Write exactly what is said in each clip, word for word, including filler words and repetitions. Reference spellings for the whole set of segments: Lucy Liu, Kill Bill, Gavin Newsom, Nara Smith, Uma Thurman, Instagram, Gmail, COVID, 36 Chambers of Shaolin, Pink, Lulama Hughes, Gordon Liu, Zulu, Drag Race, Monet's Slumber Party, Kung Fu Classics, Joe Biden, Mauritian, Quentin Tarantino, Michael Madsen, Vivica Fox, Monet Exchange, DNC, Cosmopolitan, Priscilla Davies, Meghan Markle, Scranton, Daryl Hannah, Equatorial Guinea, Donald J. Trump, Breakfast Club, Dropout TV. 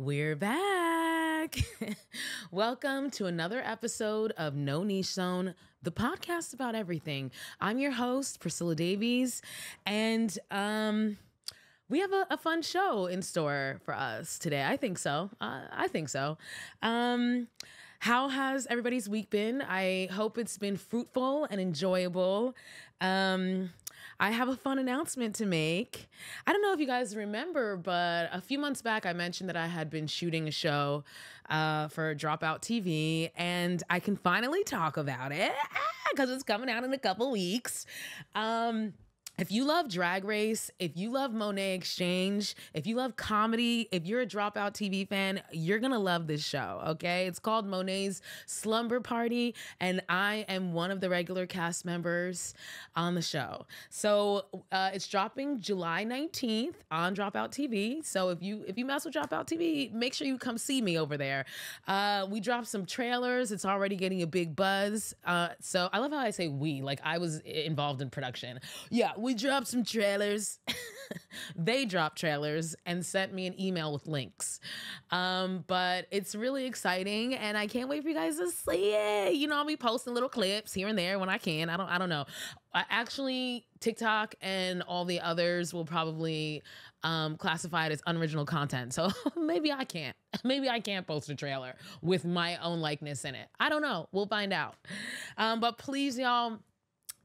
We're back. Welcome to another episode of No Niche Zone, the podcast about everything. I'm your host, Priscilla Davies, and um, we have a, a fun show in store for us today. I think so. Uh, I think so. Um, how has everybody's week been? I hope it's been fruitful and enjoyable. Um, I have a fun announcement to make. I don't know if you guys remember, but a few months back, I mentioned that I had been shooting a show uh, for Dropout T V, and I can finally talk about it because it's coming out in a couple weeks. Um, if you love Drag Race, if you love Monet Exchange, if you love comedy, if you're a Dropout T V fan, you're going to love this show, okay? It's called Monet's Slumber Party, and I am one of the regular cast members on the show. So uh, it's dropping July nineteenth on Dropout T V. So if you if you mess with Dropout T V, make sure you come see me over there. Uh, we dropped some trailers. It's already getting a big buzz. Uh, so I love how I say we, like I was involved in production. Yeah, we We dropped some trailers. They dropped trailers and sent me an email with links. Um, but it's really exciting, and I can't wait for you guys to see it. You know, I'll be posting little clips here and there when I can. I don't. I don't know. I actually, TikTok and all the others will probably um, classify it as unoriginal content. So maybe I can't. Maybe I can't post a trailer with my own likeness in it. I don't know. We'll find out. Um, but please, y'all,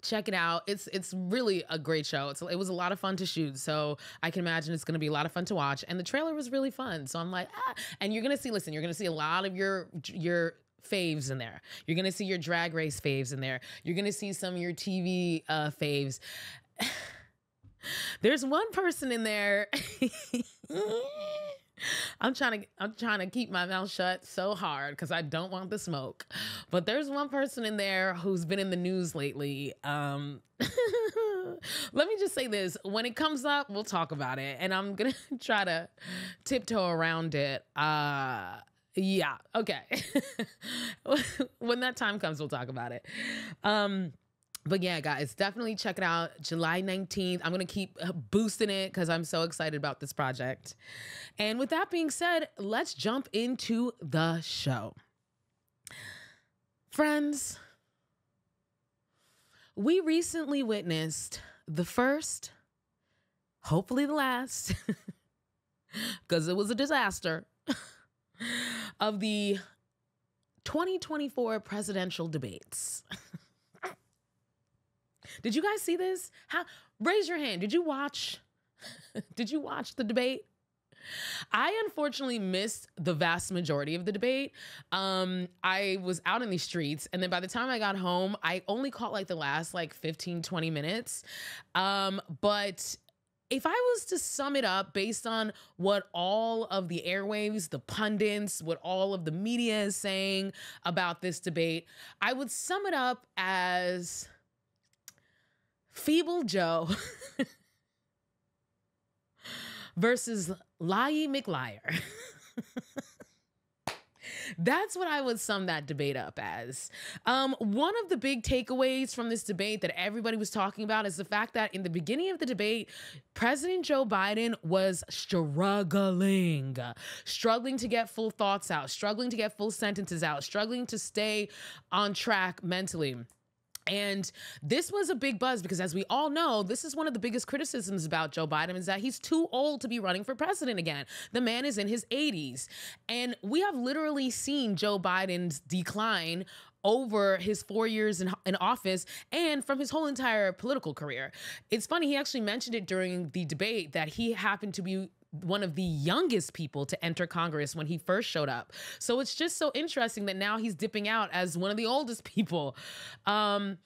check it out. It's it's really a great show. It's, it was a lot of fun to shoot, so I can imagine it's going to be a lot of fun to watch. And the trailer was really fun, so I'm like, ah. And you're going to see, listen, you're going to see a lot of your your faves in there. You're going to see your Drag Race faves in there. You're going to see some of your T V uh, faves. There's one person in there. I'm trying to I'm trying to keep my mouth shut so hard because I don't want the smoke. But there's one person in there who's been in the news lately. Um, let me just say this. When it comes up, we'll talk about it. And I'm going to try to tiptoe around it. Uh, yeah. Okay. When that time comes, we'll talk about it. Um But yeah, guys, definitely check it out. July nineteenth. I'm going to keep boosting it because I'm so excited about this project. And with that being said, let's jump into the show. Friends, we recently witnessed the first, hopefully the last, because it was a disaster, of the twenty twenty-four presidential debates. Did you guys see this? How? Raise your hand. Did you watch? Did you watch the debate? I unfortunately missed the vast majority of the debate. Um, I was out in the streets, and then by the time I got home, I only caught like the last like fifteen, twenty minutes. Um, but if I was to sum it up based on what all of the airwaves, the pundits, what all of the media is saying about this debate, I would sum it up as Feeble Joe versus Liar McLiar. That's what I would sum that debate up as. Um, one of the big takeaways from this debate that everybody was talking about is the fact that in the beginning of the debate, President Joe Biden was struggling, struggling to get full thoughts out, struggling to get full sentences out, struggling to stay on track mentally. And this was a big buzz because, as we all know, this is one of the biggest criticisms about Joe Biden is that he's too old to be running for president again. The man is in his eighties. And we have literally seen Joe Biden's decline over his four years in, in office and from his whole entire political career. It's funny, he actually mentioned it during the debate that he happened to be one of the youngest people to enter Congress when he first showed up. So it's just so interesting that now he's dipping out as one of the oldest people. Um,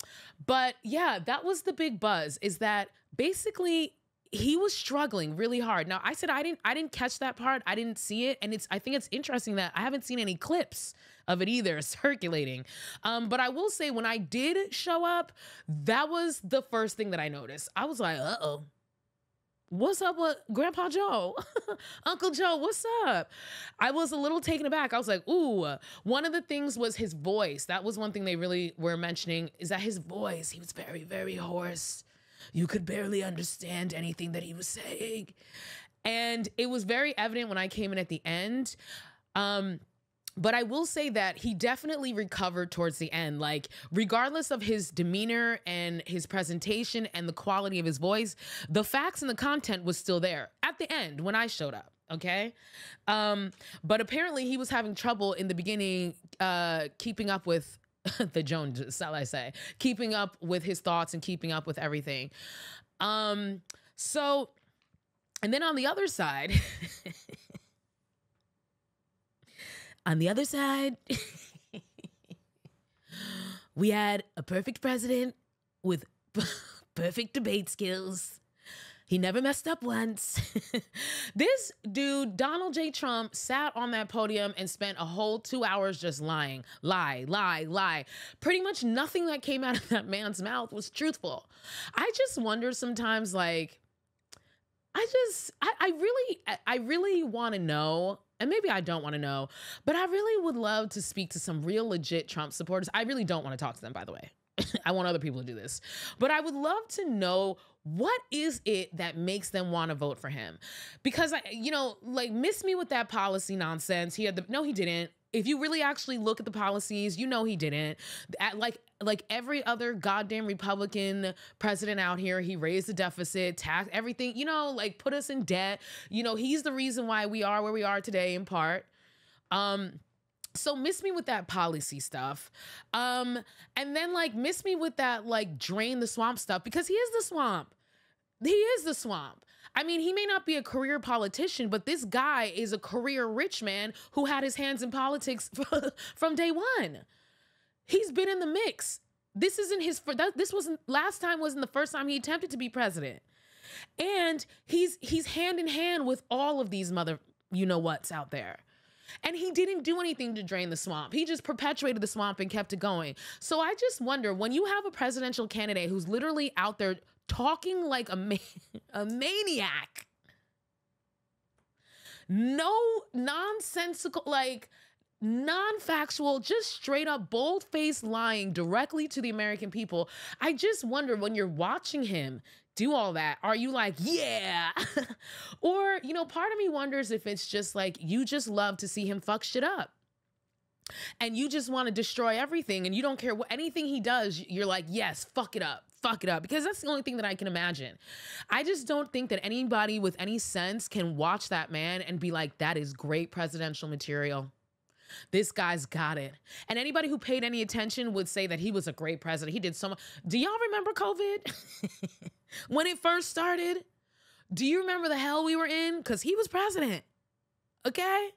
but yeah, that was the big buzz, is that basically he was struggling really hard. Now I said, I didn't, I didn't catch that part. I didn't see it. And it's, I think it's interesting that I haven't seen any clips of it either circulating. Um, but I will say, when I did show up, that was the first thing that I noticed. I was like, uh-oh. What's up with Grandpa Joe? Uncle Joe, what's up? I was a little taken aback. I was like, ooh. One of the things was his voice. That was one thing they really were mentioning, is that his voice, he was very, very hoarse. You could barely understand anything that he was saying. And it was very evident when I came in at the end. Um, But I will say that he definitely recovered towards the end. Like, regardless of his demeanor and his presentation and the quality of his voice, the facts and the content was still there at the end when I showed up, okay? Um, but apparently he was having trouble in the beginning uh, keeping up with the Joneses, shall I say, keeping up with his thoughts and keeping up with everything. Um, so, and then on the other side... On the other side, we had a perfect president with perfect debate skills. He never messed up once. This dude, Donald J. Trump, sat on that podium and spent a whole two hours just lying. Lie, lie, lie. Pretty much nothing that came out of that man's mouth was truthful. I just wonder sometimes, like, I just, I, I really, I really want to know. And maybe I don't want to know, but I really would love to speak to some real legit Trump supporters. I really don't want to talk to them, by the way. I want other people to do this. But I would love to know, what is it that makes them want to vote for him? Because, I, you know, like, miss me with that policy nonsense. He had the, no, he didn't. If you really actually look at the policies, you know he didn't. At like like every other goddamn Republican president out here, he raised the deficit, tax everything, you know, like put us in debt. You know, he's the reason why we are where we are today in part. Um, so miss me with that policy stuff. Um, and then like miss me with that like drain the swamp stuff, because he is the swamp. He is the swamp. I mean, he may not be a career politician, but this guy is a career rich man who had his hands in politics from day one. He's been in the mix. This isn't his first, this wasn't, last time wasn't the first time he attempted to be president. And he's he's hand in hand with all of these mother you-know-whats out there. And he didn't do anything to drain the swamp. He just perpetuated the swamp and kept it going. So I just wonder, when you have a presidential candidate who's literally out there talking like a, ma a maniac, no nonsensical, like non-factual, just straight up bold-faced lying directly to the American people. I just wonder, when you're watching him do all that, are you like, yeah? Or, you know, part of me wonders if it's just like, you just love to see him fuck shit up. And you just want to destroy everything, and you don't care what anything he does. You're like, yes, fuck it up. Fuck it up, because that's the only thing that I can imagine. I just don't think that anybody with any sense can watch that man and be like, that is great presidential material. This guy's got it. And anybody who paid any attention would say that he was a great president. He did so much. Do y'all remember COVID? When it first started? Do you remember the hell we were in? Because he was president, okay?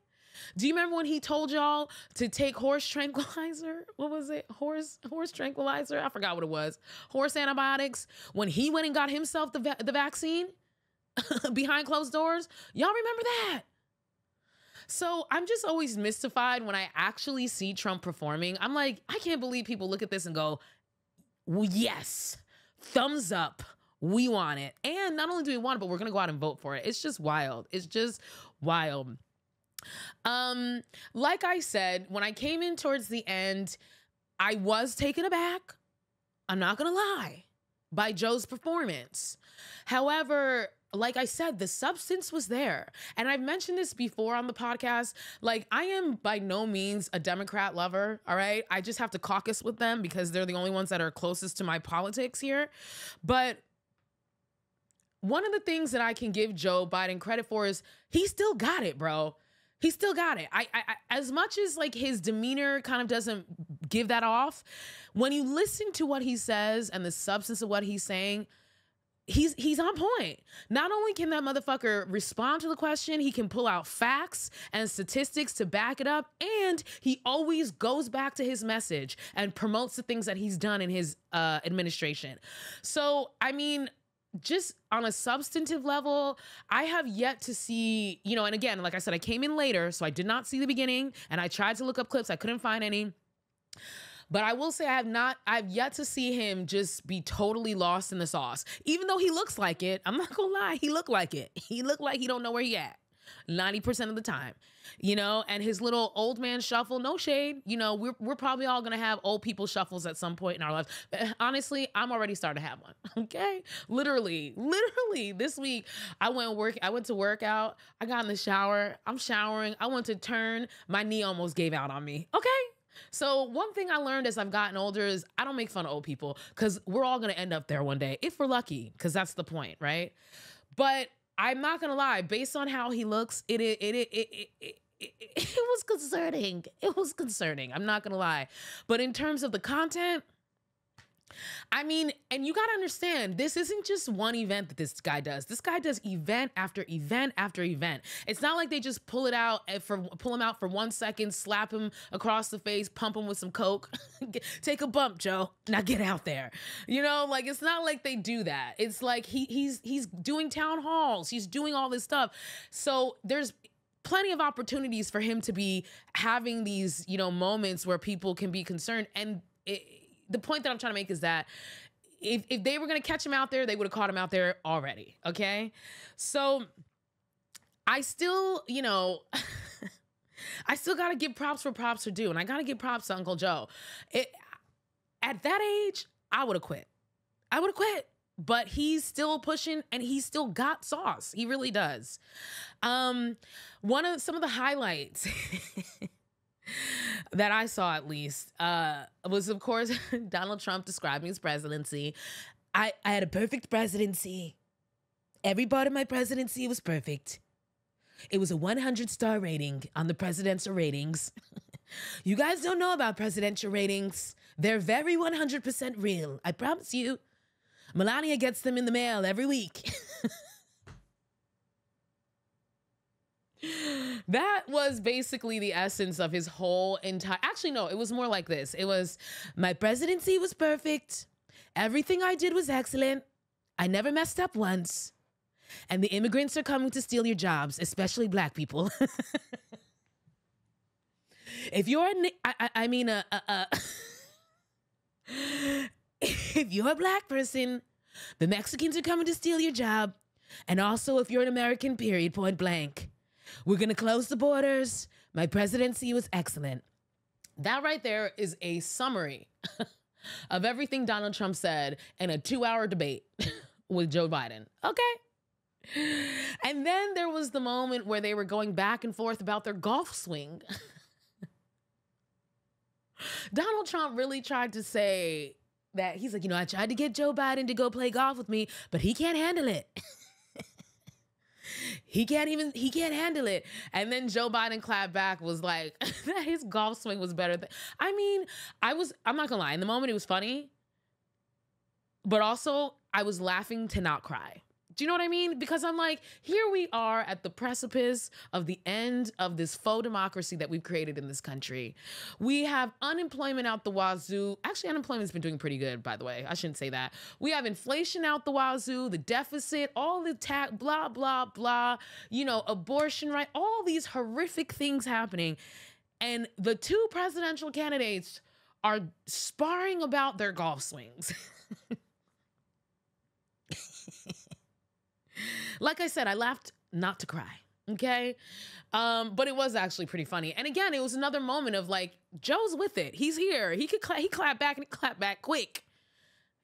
Do you remember when he told y'all to take horse tranquilizer? What was it? Horse horse tranquilizer? I forgot what it was. Horse antibiotics. When he went and got himself the, va the vaccine behind closed doors. Y'all remember that? So I'm just always mystified when I actually see Trump performing. I'm like, I can't believe people look at this and go, well, yes, thumbs up. We want it. And not only do we want it, but we're going to go out and vote for it. It's just wild. It's just wild. Um, like I said, when I came in towards the end, I was taken aback, I'm not gonna lie, by Joe's performance. However, like I said, the substance was there. And I've mentioned this before on the podcast, like, I am by no means a Democrat lover, all right? I just have to caucus with them because they're the only ones that are closest to my politics here. But one of the things that I can give Joe Biden credit for is he still got it, bro. He still got it. I, I, I, as much as like his demeanor kind of doesn't give that off, when you listen to what he says and the substance of what he's saying, he's he's on point. Not only can that motherfucker respond to the question, he can pull out facts and statistics to back it up, and he always goes back to his message and promotes the things that he's done in his uh, administration. So, I mean, just on a substantive level, I have yet to see, you know, and again, like I said, I came in later, so I did not see the beginning, and I tried to look up clips. I couldn't find any, but I will say I have not, I've yet to see him just be totally lost in the sauce, even though he looks like it. I'm not gonna lie. He looked like it. He looked like he don't know where he at. ninety percent of the time, you know, and his little old man shuffle, no shade. You know, we're, we're probably all going to have old people shuffles at some point in our lives. But honestly, I'm already starting to have one. Okay. Literally, literally this week I went work. I went to work out. I got in the shower. I'm showering. I went to turn. My knee almost gave out on me. Okay. So one thing I learned as I've gotten older is I don't make fun of old people, because we're all going to end up there one day if we're lucky, because that's the point, right? But I'm not going to lie, based on how he looks, it it it it it, it, it, it was concerning. It was concerning. I'm not going to lie. But in terms of the content, I mean, and you got to understand, this isn't just one event that this guy does. This guy does event after event after event. It's not like they just pull it out for pull him out for one second, slap him across the face, pump him with some Coke, take a bump, Joe, now get out there. You know, like, it's not like they do that. It's like he he's he's doing town halls. He's doing all this stuff. So there's plenty of opportunities for him to be having these, you know, moments where people can be concerned. And it, the point that I'm trying to make is that if, if they were going to catch him out there, they would have caught him out there already. Okay. So I still, you know, I still got to give props for props are due. And I got to give props to Uncle Joe. It, at that age, I would have quit. I would have quit, but he's still pushing and he's still got sauce. He really does. Um, one of some of the highlights that I saw, at least, uh, was, of course, Donald Trump describing his presidency. I, I had a perfect presidency. Every part of my presidency was perfect. It was a one hundred star rating on the presidential ratings. You guys don't know about presidential ratings. They're very one hundred percent real. I promise you. Melania gets them in the mail every week. That was basically the essence of his whole entire... Actually, no, it was more like this. It was, my presidency was perfect. Everything I did was excellent. I never messed up once. And the immigrants are coming to steal your jobs, especially black people. If you're... A, I, I mean, a, a, a if you're a black person, the Mexicans are coming to steal your job. And also, if you're an American, period, point blank. We're going to close the borders. My presidency was excellent. That right there is a summary of everything Donald Trump said in a two hour debate with Joe Biden. Okay. And then there was the moment where they were going back and forth about their golf swing. Donald Trump really tried to say that, he's like, you know, I tried to get Joe Biden to go play golf with me, but he can't handle it. He can't even, he can't handle it. And then Joe Biden clapped back, was like, that his golf swing was better. Th I mean, I was, I'm not gonna lie. In the moment, it was funny. But also, I was laughing to not cry. Do you know what I mean? Because I'm like, here we are at the precipice of the end of this faux democracy that we've created in this country. We have unemployment out the wazoo. Actually, unemployment's been doing pretty good, by the way. I shouldn't say that. We have inflation out the wazoo, the deficit, all the tax, blah, blah, blah, you know, abortion, right? All these horrific things happening. And the two presidential candidates are sparring about their golf swings. Like I said, I laughed not to cry, okay? Um, but it was actually pretty funny. And again, it was another moment of like, Joe's with it. He's here. He could cla he clapped back and he clapped back quick.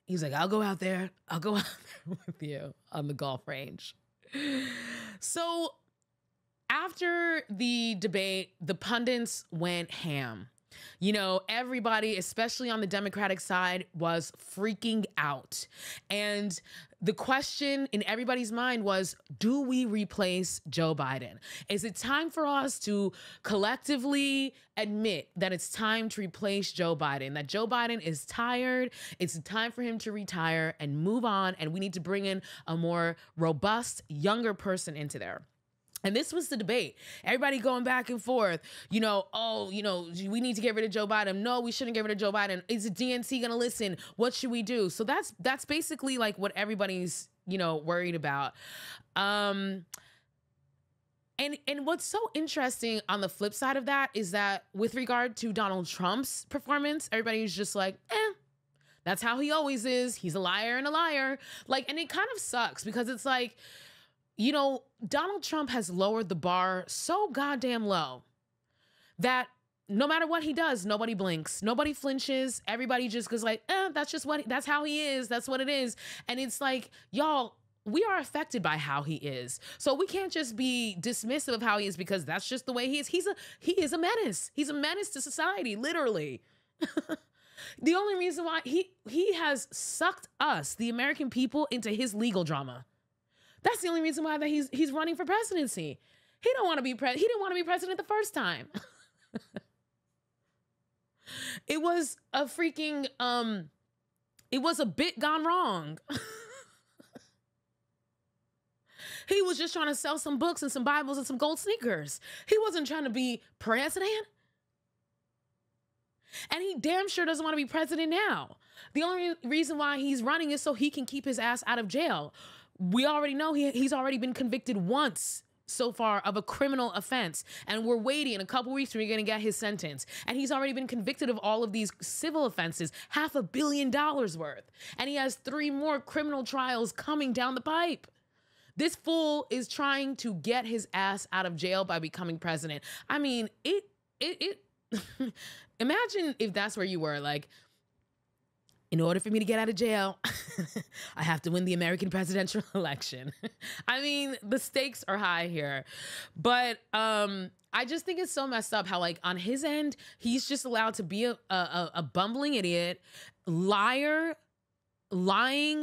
He's like, I'll go out there. I'll go out there with you on the golf range. So after the debate, the pundits went ham. You know, everybody, especially on the Democratic side, was freaking out. And the question in everybody's mind was, do we replace Joe Biden? Is it time for us to collectively admit that it's time to replace Joe Biden, that Joe Biden is tired, it's time for him to retire and move on, and we need to bring in a more robust, younger person into there? And this was the debate. Everybody going back and forth, you know, oh, you know, we need to get rid of Joe Biden. No, we shouldn't get rid of Joe Biden. Is the D N C going to listen? What should we do? So that's that's basically like what everybody's, you know, worried about. Um, and and what's so interesting on the flip side of that is that with regard to Donald Trump's performance, everybody's just like, eh. That's how he always is. He's a liar and a liar. Like, and it kind of sucks because it's like, you know, Donald Trump has lowered the bar so goddamn low that no matter what he does, nobody blinks, nobody flinches. Everybody just goes like, eh, that's just what, that's how he is. That's what it is. And it's like, y'all, we are affected by how he is. So we can't just be dismissive of how he is because that's just the way he is. He's a, he is a menace. He's a menace to society, literally. The only reason why he, he has sucked us, the American people, into his legal drama. That's the only reason why that he's, he's running for presidency. He don't want to be pre- he didn't want to be president the first time. It was a freaking, um, it was a bit gone wrong. He was just trying to sell some books and some Bibles and some gold sneakers. He wasn't trying to be president. And he damn sure doesn't want to be president now. The only reason why he's running is so he can keep his ass out of jail. We already know he, he's already been convicted once so far of a criminal offense. And we're waiting in a couple weeks when we're going to get his sentence. And he's already been convicted of all of these civil offenses, half a billion dollars worth. And he has three more criminal trials coming down the pipe. This fool is trying to get his ass out of jail by becoming president. I mean, it, it, it, imagine if that's where you were, like, in order for me to get out of jail, I have to win the American presidential election. I mean, the stakes are high here. But um, I just think it's so messed up how, like, on his end, he's just allowed to be a, a, a bumbling idiot, liar, lying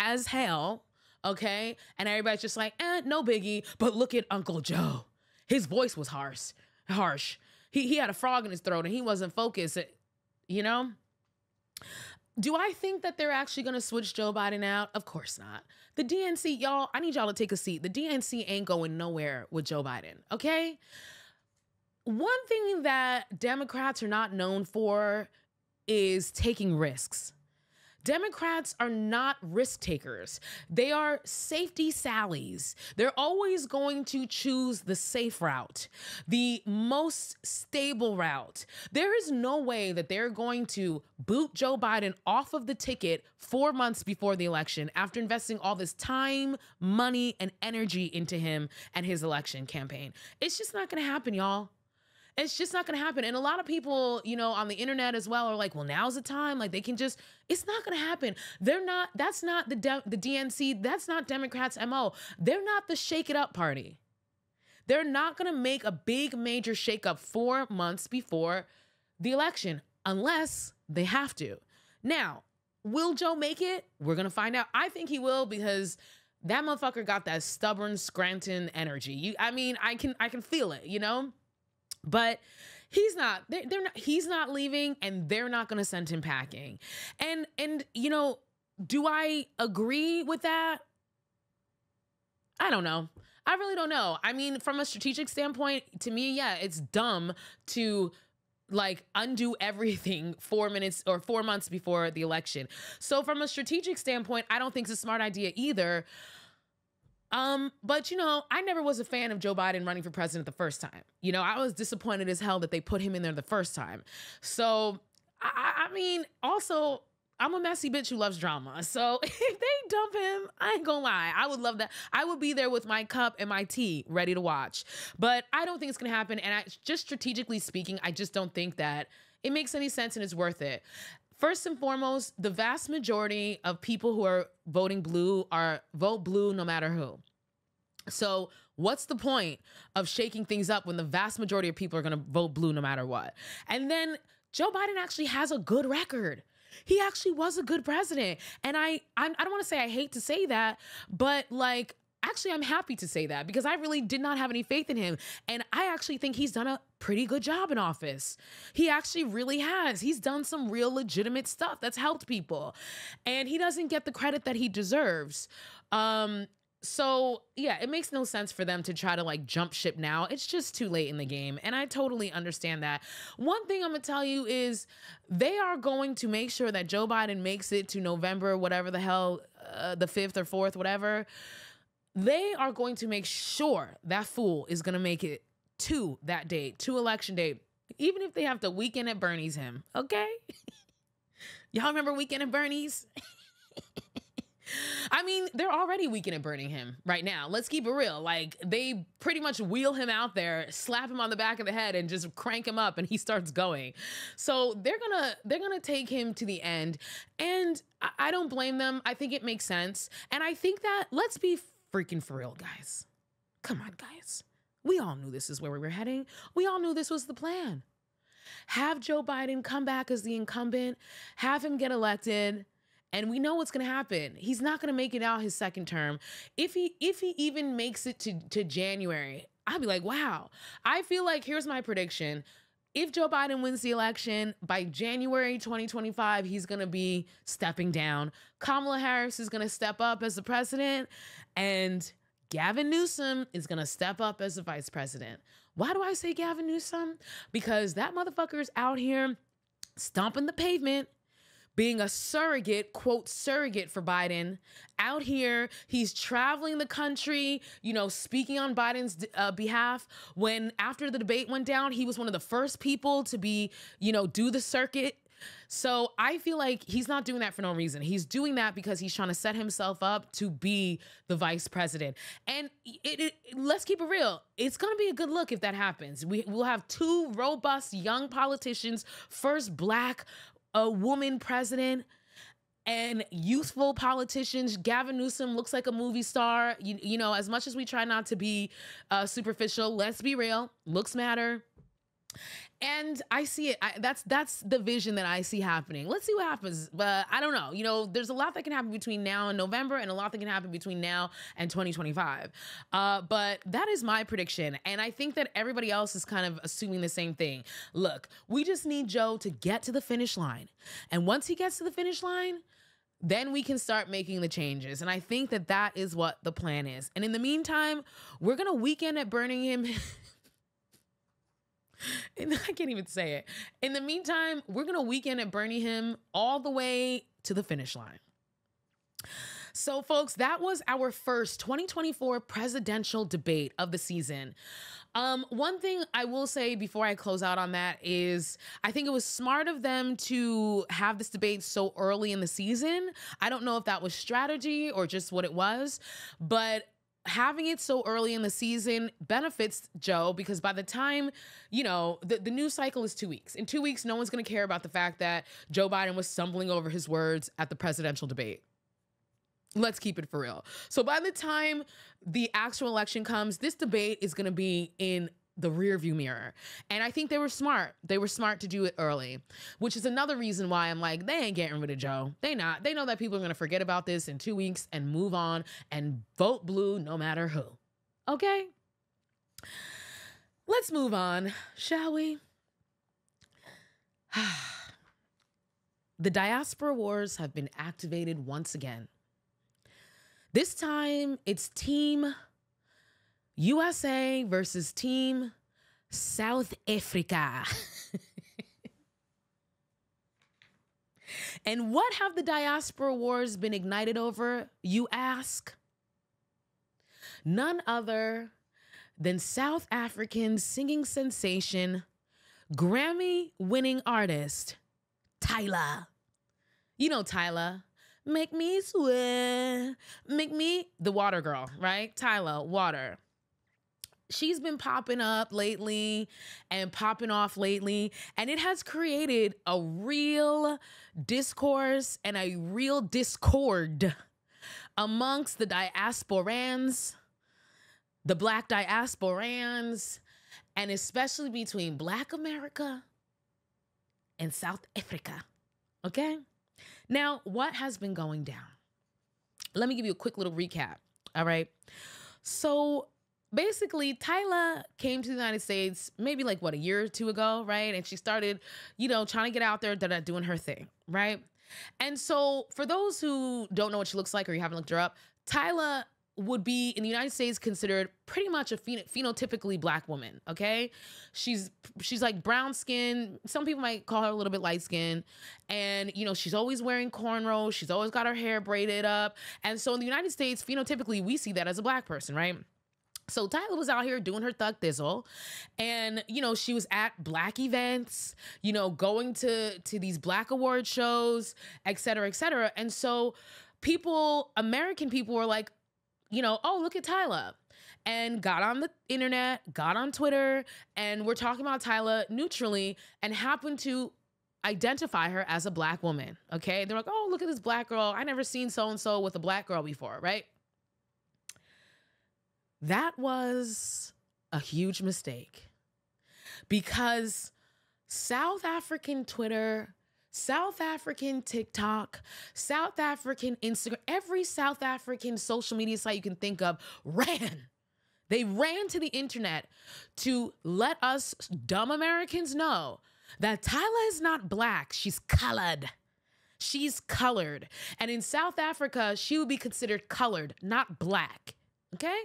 as hell, okay? And everybody's just like, eh, no biggie. But look at Uncle Joe. His voice was harsh. harsh. He, he had a frog in his throat, and he wasn't focused, you know? Do I think that they're actually going to switch Joe Biden out? Of course not. The D N C, y'all, I need y'all to take a seat. The D N C ain't going nowhere with Joe Biden, okay? One thing that Democrats are not known for is taking risks. Democrats are not risk takers. They are safety sallies. They're always going to choose the safe route, the most stable route. There is no way that they're going to boot Joe Biden off of the ticket four months before the election after investing all this time, money, and energy into him and his election campaign. It's just not gonna happen, y'all. It's just not going to happen. And a lot of people, you know, on the internet as well are like, well, now's the time. Like, they can just, it's not going to happen. They're not, that's not the de the D N C. That's not Democrats' M O. They're not the shake it up party. They're not going to make a big major shakeup four months before the election unless they have to. Now, will Joe make it? We're going to find out. I think he will because that motherfucker got that stubborn Scranton energy. You, I mean, I can, I can feel it, you know? But he's not, they're, they're not, he's not leaving and they're not going to send him packing. And, and, you know, do I agree with that? I don't know. I really don't know. I mean, from a strategic standpoint, to me, yeah, it's dumb to like undo everything four minutes or four months before the election. So from a strategic standpoint, I don't think it's a smart idea either. Um, but, you know, I never was a fan of Joe Biden running for president the first time. You know, I was disappointed as hell that they put him in there the first time. So, I, I mean, also, I'm a messy bitch who loves drama. So if they dump him, I ain't gonna lie. I would love that. I would be there with my cup and my tea ready to watch. But I don't think it's gonna happen. And I, just strategically speaking, I just don't think that it makes any sense and it's worth it. First and foremost, the vast majority of people who are voting blue are vote blue no matter who. So what's the point of shaking things up when the vast majority of people are going to vote blue no matter what? And then Joe Biden actually has a good record. He actually was a good president. And I, I, I don't want to say I hate to say that, but like, actually, I'm happy to say that because I really did not have any faith in him. And I actually think he's done a pretty good job in office. He actually really has. He's done some real legitimate stuff that's helped people. And he doesn't get the credit that he deserves. Um, so, yeah, it makes no sense for them to try to, like, jump ship now. It's just too late in the game. And I totally understand that. One thing I'm going to tell you is they are going to make sure that Joe Biden makes it to November, whatever the hell, uh, the fifth or fourth, whatever. They are going to make sure that fool is going to make it to that day, to election day, even if they have to weekend at Bernie's him, okay? Y'all remember weekend at Bernie's? I mean, they're already weakening, burning him right now. Let's keep it real. Like, they pretty much wheel him out there, slap him on the back of the head, and just crank him up, and he starts going. So they're gonna they're gonna take him to the end, and I, I don't blame them. I think it makes sense, and I think that, let's be freaking for real, guys. Come on, guys. We all knew this is where we were heading. We all knew this was the plan. Have Joe Biden come back as the incumbent, have him get elected, and we know what's going to happen. He's not going to make it out his second term. If he if he even makes it to, to January, I'd be like, wow. I feel like, here's my prediction. If Joe Biden wins the election, by January twenty twenty-five, he's going to be stepping down. Kamala Harris is going to step up as the president, and Gavin Newsom is going to step up as the vice president. Why do I say Gavin Newsom? Because that motherfucker's out here stomping the pavement, being a surrogate, quote, surrogate for Biden. Out here, he's traveling the country, you know, speaking on Biden's uh, behalf. When, after the debate went down, he was one of the first people to be, you know, do the circuit. So I feel like he's not doing that for no reason. He's doing that because he's trying to set himself up to be the vice president. And it, it, let's keep it real. It's going to be a good look if that happens. We, we'll have two robust young politicians, first black a woman president, and youthful politicians. Gavin Newsom looks like a movie star. You, you know, as much as we try not to be uh, superficial, let's be real. Looks matter. And I see it. I, that's that's the vision that I see happening. Let's see what happens. But I don't know. You know, there's a lot that can happen between now and November, and a lot that can happen between now and twenty twenty-five. Uh, but that is my prediction. And I think that everybody else is kind of assuming the same thing. Look, we just need Joe to get to the finish line. And once he gets to the finish line, then we can start making the changes. And I think that that is what the plan is. And in the meantime, we're going to weaken at burning him. And I can't even say it. In the meantime, we're going to weekend at Bernie him all the way to the finish line. So, folks, that was our first twenty twenty-four presidential debate of the season. Um, one thing I will say before I close out on that is I think it was smart of them to have this debate so early in the season. I don't know if that was strategy or just what it was, but having it so early in the season benefits Joe, because by the time, you know, the, the news cycle is two weeks. In two weeks, no one's going to care about the fact that Joe Biden was stumbling over his words at the presidential debate. Let's keep it for real. So by the time the actual election comes, this debate is going to be in the rearview mirror. And I think they were smart. They were smart to do it early, which is another reason why I'm like, they ain't getting rid of Joe. They not. They know that people are going to forget about this in two weeks and move on and vote blue no matter who. Okay? Let's move on, shall we? The diaspora wars have been activated once again. This time, it's Team U S A versus Team South Africa. And what have the diaspora wars been ignited over, you ask? None other than South African singing sensation, Grammy-winning artist, Tyla. You know Tyla. Make me sweat. Make me... The water girl, right? Tyla, water. She's been popping up lately and popping off lately, and it has created a real discourse and a real discord amongst the diasporans, the Black diasporans, and especially between Black America and South Africa, okay? Now, what has been going down? Let me give you a quick little recap, all right? So... basically, Tyla came to the United States maybe like, what, a year or two ago, right? And she started, you know, trying to get out there, da-da, doing her thing, right? And so for those who don't know what she looks like or you haven't looked her up, Tyla would be in the United States considered pretty much a phen phenotypically Black woman, okay? She's she's like brown skin. Some people might call her a little bit light skin. And, you know, she's always wearing cornrows. She's always got her hair braided up. And so in the United States, phenotypically, we see that as a Black person, right? So Tyla was out here doing her thug thizzle, and, you know, she was at Black events, you know, going to, to these Black award shows, et cetera, et cetera. And so people, American people were like, you know, oh, look at Tyla, and got on the internet, got on Twitter, and we're talking about Tyla neutrally and happened to identify her as a black woman, okay? They're like, oh, look at this black girl. I never seen so-and-so with a black girl before, right? That was a huge mistake, because South African Twitter, South African TikTok, South African Instagram, every South African social media site you can think of ran. They ran to the internet to let us dumb Americans know that Tyla is not black, she's colored. She's colored. And in South Africa, she would be considered colored, not black, okay?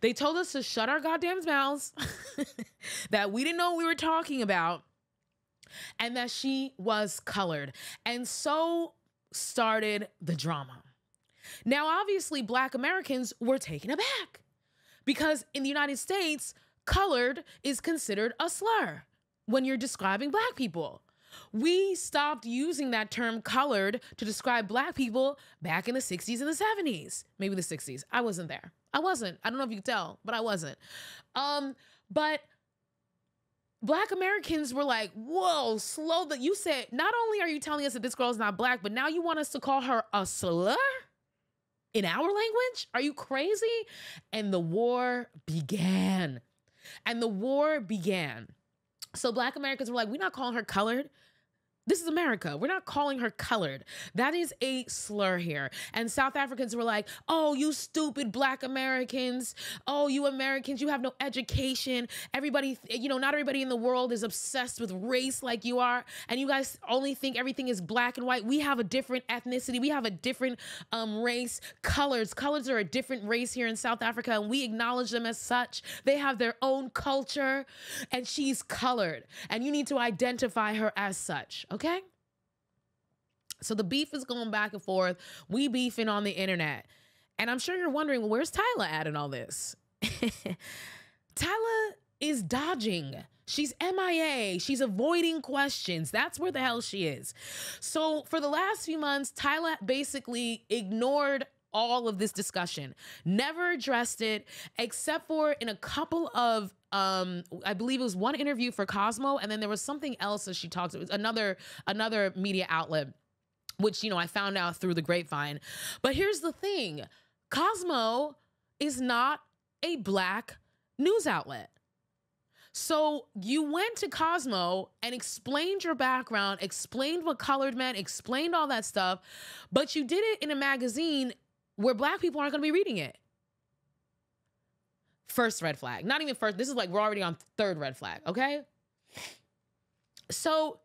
They told us to shut our goddamn mouths, that we didn't know what we were talking about, and that she was colored. And so started the drama. Now, obviously, black Americans were taken aback, because in the United States, colored is considered a slur when you're describing black people. We stopped using that term colored to describe black people back in the sixties and the seventies, maybe the sixties. I wasn't there. I wasn't. I don't know if you can tell, but I wasn't. Um, but black Americans were like, whoa, slow. That you said, not only are you telling us that this girl is not black, but now you want us to call her a slur in our language? Are you crazy? And the war began. And the war began. So black Americans were like, we're not calling her colored. This is America. We're not calling her colored. That is a slur here. And South Africans were like, oh, you stupid black Americans. Oh, you Americans, you have no education. Everybody, you know, not everybody in the world is obsessed with race like you are. And you guys only think everything is black and white. We have a different ethnicity. We have a different um, race. Colors. Colors are a different race here in South Africa, and we acknowledge them as such. They have their own culture, and she's colored. And you need to identify her as such. Okay, so the beef is going back and forth. We beefing on the internet. And I'm sure you're wondering, well, where's Tyla at in all this? Tyla is dodging. She's M I A. She's avoiding questions. That's where the hell she is. So for the last few months, Tyla basically ignored all of this discussion, never addressed it, except for in a couple of Um, I believe it was one interview for Cosmo, and then there was something else that she talked. It was another another media outlet, which, you know, I found out through the grapevine. But here's the thing: Cosmo is not a black news outlet. So you went to Cosmo and explained your background, explained what colored meant, explained all that stuff, but you did it in a magazine where black people aren't going to be reading it. First red flag, not even first. This is like, we're already on third red flag, okay? So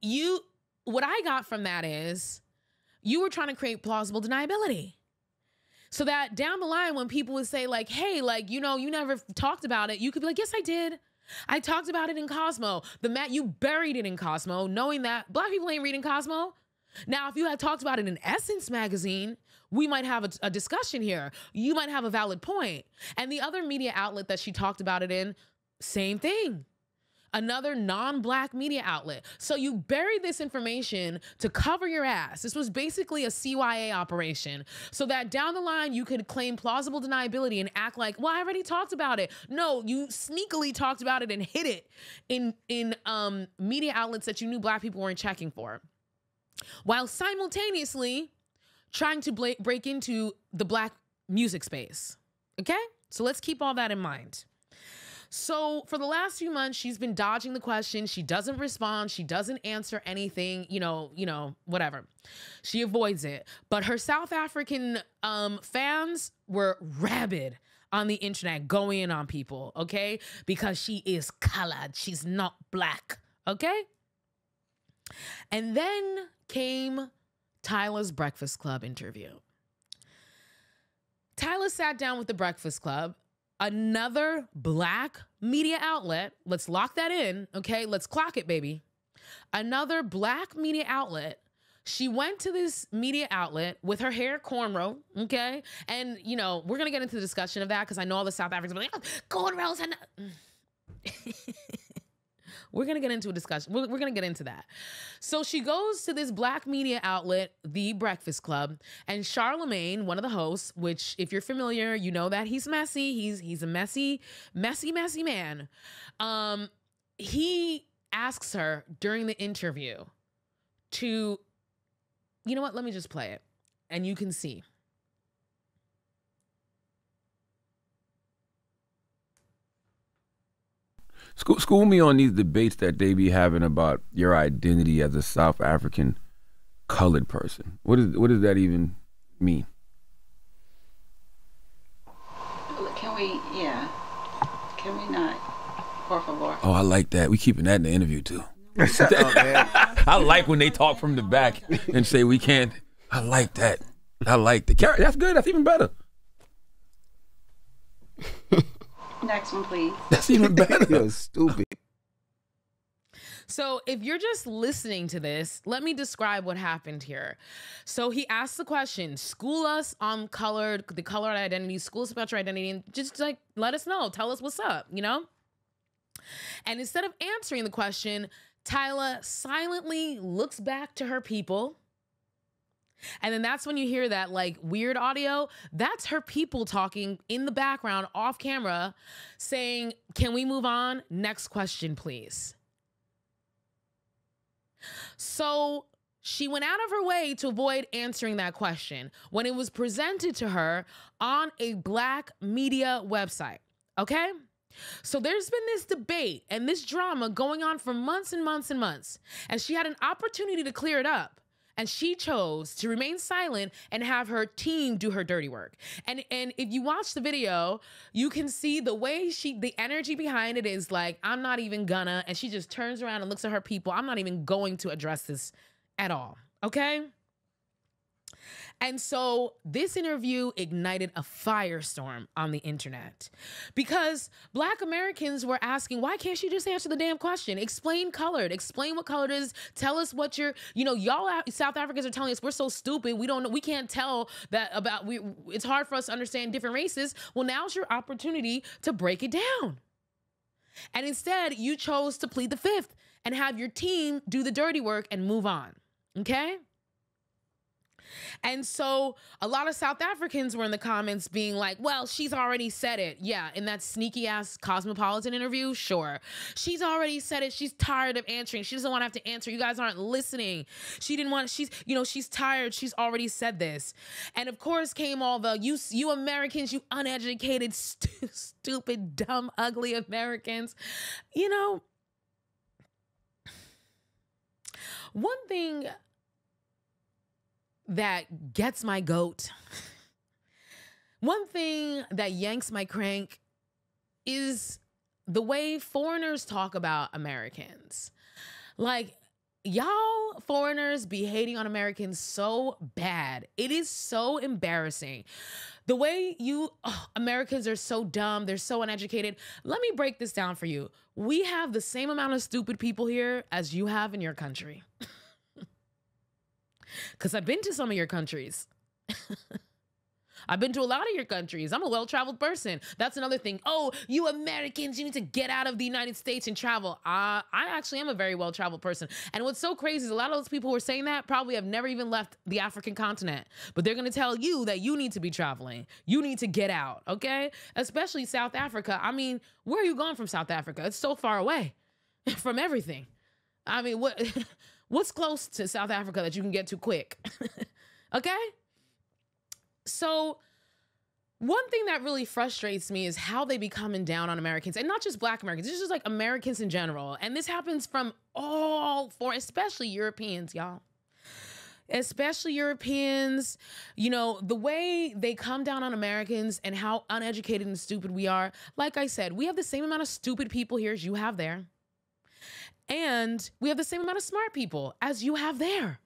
you, what I got from that is you were trying to create plausible deniability, so that down the line, when people would say like, hey, like, you know, you never talked about it, you could be like, yes, I did. I talked about it in Cosmo. The mat, you buried it in Cosmo, knowing that black people ain't reading Cosmo. Now, if you had talked about it in Essence magazine, we might have a, a discussion here. You might have a valid point. And the other media outlet that she talked about it in, same thing. Another non-black media outlet. So you buried this information to cover your ass. This was basically a C Y A operation, so that down the line you could claim plausible deniability and act like, well, I already talked about it. No, you sneakily talked about it and hid it in, in um, media outlets that you knew black people weren't checking for, while simultaneously trying to break into the black music space, okay? So let's keep all that in mind. So for the last few months, she's been dodging the question. She doesn't respond. She doesn't answer anything, you know, you know, whatever. She avoids it. But her South African um, fans were rabid on the internet, going in on people, okay? Because she is colored. She's not black, okay? And then came Tyla's Breakfast Club interview. Tyla sat down with the Breakfast Club, another black media outlet. Let's lock that in, okay? Let's clock it, baby. Another black media outlet. She went to this media outlet with her hair cornrow, okay? And, you know, we're going to get into the discussion of that, because I know all the South Africans are like, oh, cornrows. And We're going to get into a discussion. We're, we're going to get into that. So she goes to this black media outlet, The Breakfast Club, and Charlemagne, one of the hosts, which if you're familiar, you know that he's messy. He's, he's a messy, messy, messy man. Um, he asks her during the interview to, you know what? Let me just play it and you can see. School, school me on these debates that they be having about your identity as a South African colored person. What is what does that even mean? Can we, yeah, can we not? Por favor. Oh, I like that. We keeping that in the interview too. Oh, man. I like when they talk from the back and say we can't. I like that. I like the carrot. That's good. That's even better. Next one, please. That's even better. You're stupid. So if you're just listening to this, let me describe what happened here. So he asked the question, school us on colored, the colored identity, school us about your identity, and just like, let us know. Tell us what's up, you know? And instead of answering the question, Tyla silently looks back to her people. And then that's when you hear that like weird audio. That's her people talking in the background off camera saying, can we move on? Next question, please. So she went out of her way to avoid answering that question when it was presented to her on a black media website. Okay. So there's been this debate and this drama going on for months and months and months. And she had an opportunity to clear it up. And she chose to remain silent and have her team do her dirty work. And and if you watch the video, you can see the way she, the energy behind it is like, I'm not even gonna, and she just turns around and looks at her people. I'm not even going to address this at all, okay? And so this interview ignited a firestorm on the internet because Black Americans were asking, why can't she just answer the damn question? Explain colored, explain what colored is. Tell us what you're, you know, y'all South Africans are telling us we're so stupid. We don't know. We can't tell that about, we, it's hard for us to understand different races. Well, now's your opportunity to break it down. And instead you chose to plead the fifth and have your team do the dirty work and move on. Okay. And so a lot of South Africans were in the comments being like, well, she's already said it. Yeah, in that sneaky ass Cosmopolitan interview, sure. She's already said it. She's tired of answering. She doesn't want to have to answer. You guys aren't listening. She didn't want, she's, you know, she's tired. She's already said this. And of course came all the, you, you Americans, you uneducated, st- stupid, dumb, ugly Americans. You know, one thing that gets my goat, one thing that yanks my crank is the way foreigners talk about Americans. Like, y'all foreigners be hating on Americans so bad. It is so embarrassing. The way you oh, Americans are so dumb, they're so uneducated. Let me break this down for you. We have the same amount of stupid people here as you have in your country. Because I've been to some of your countries. I've been to a lot of your countries. I'm a well-traveled person. That's another thing. Oh, you Americans, you need to get out of the United States and travel. Uh, I actually am a very well-traveled person. And what's so crazy is a lot of those people who are saying that probably have never even left the African continent. But they're going to tell you that you need to be traveling. You need to get out, okay? Especially South Africa. I mean, where are you going from South Africa? It's so far away from everything. I mean, what... What's close to South Africa that you can get to quick? Okay? So one thing that really frustrates me is how they be coming down on Americans, and not just Black Americans. It's just like Americans in general. And this happens from all four, especially Europeans, y'all. Especially Europeans, you know, the way they come down on Americans and how uneducated and stupid we are. Like I said, we have the same amount of stupid people here as you have there. And we have the same amount of smart people as you have there.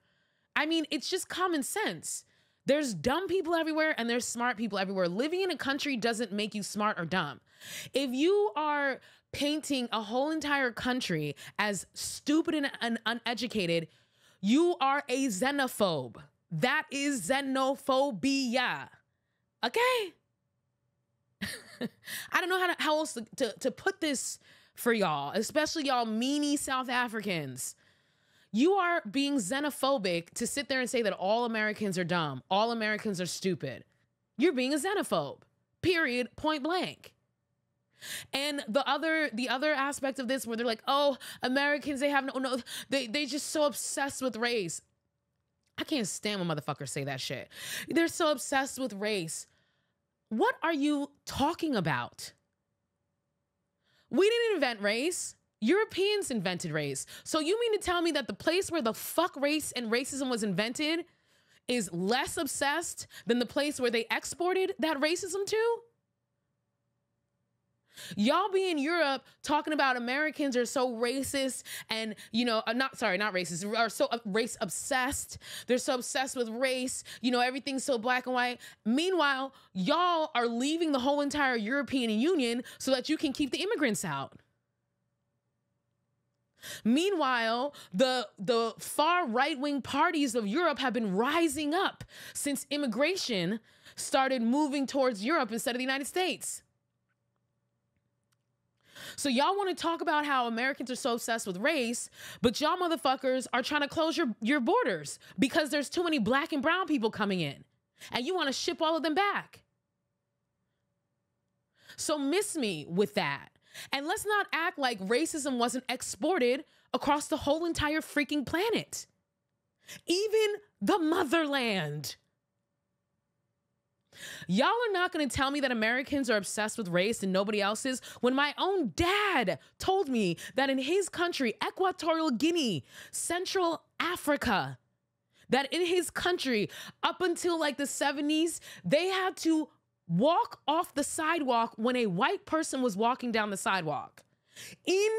I mean, it's just common sense. There's dumb people everywhere and there's smart people everywhere. Living in a country doesn't make you smart or dumb. If you are painting a whole entire country as stupid and un- uneducated, you are a xenophobe. That is xenophobia. Okay? I don't know how, to, how else to, to, to put this for y'all, especially y'all meanie South Africans. You are being xenophobic to sit there and say that all Americans are dumb, all Americans are stupid. You're being a xenophobe, period, point blank. And the other the other aspect of this where they're like, oh, Americans, they have no, no they, they just so obsessed with race. I can't stand when motherfuckers say that shit. They're so obsessed with race. What are you talking about? We didn't invent race. Europeans invented race. So you mean to tell me that the place where the fuck race and racism was invented is less obsessed than the place where they exported that racism to? Y'all be in Europe talking about Americans are so racist and, you know, not, sorry, not racist, are so race obsessed. They're so obsessed with race. You know, everything's so black and white. Meanwhile, y'all are leaving the whole entire European Union so that you can keep the immigrants out. Meanwhile, the, the far right-wing parties of Europe have been rising up since immigration started moving towards Europe instead of the United States. So y'all want to talk about how Americans are so obsessed with race, but y'all motherfuckers are trying to close your, your borders because there's too many black and brown people coming in and you want to ship all of them back. So miss me with that. And let's not act like racism wasn't exported across the whole entire freaking planet, even the motherland. Y'all are not going to tell me that Americans are obsessed with race and nobody else is when my own dad told me that in his country, Equatorial Guinea, Central Africa, that in his country, up until like the seventies, they had to walk off the sidewalk when a white person was walking down the sidewalk. In